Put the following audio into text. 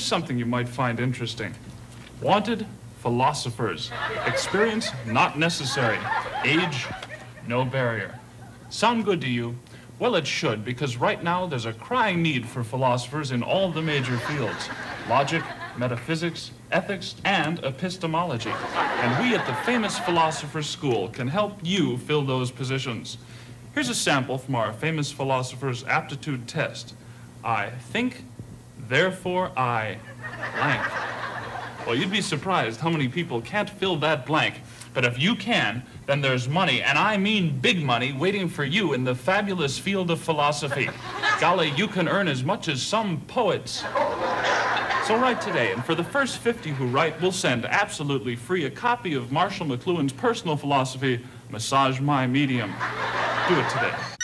Here's something you might find interesting. Wanted, philosophers. Experience, not necessary. Age, no barrier. Sound good to you? Well, it should, because right now there's a crying need for philosophers in all the major fields. Logic, metaphysics, ethics, and epistemology. And we at the famous Philosopher's School can help you fill those positions. Here's a sample from our famous philosopher's aptitude test. I think, therefore I blank. Well, you'd be surprised how many people can't fill that blank. But if you can, then there's money, and I mean big money, waiting for you in the fabulous field of philosophy. Golly, you can earn as much as some poets. So write today, and for the first 50 who write, we'll send absolutely free a copy of Marshall McLuhan's personal philosophy, Massage My Medium. Do it today.